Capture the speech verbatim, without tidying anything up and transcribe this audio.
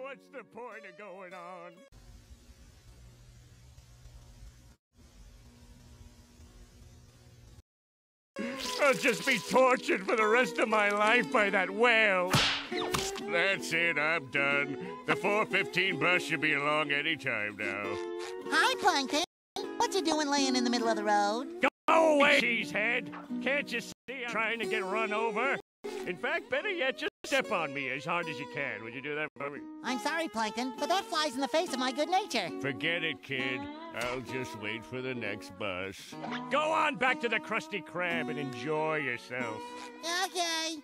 What's the point of going on? I'll just be tortured for the rest of my life by that whale. That's it, I'm done. The four fifteen bus should be along any time now. Hi, Plankton. What you doing laying in the middle of the road? Go away, cheesehead. Can't you see I'm trying to get run over? In fact, better yet, just step on me as hard as you can. Would you do that for me? I'm sorry, Plankton, but that flies in the face of my good nature. Forget it, kid. I'll just wait for the next bus. Go on back to the Krusty Krab and enjoy yourself. Okay.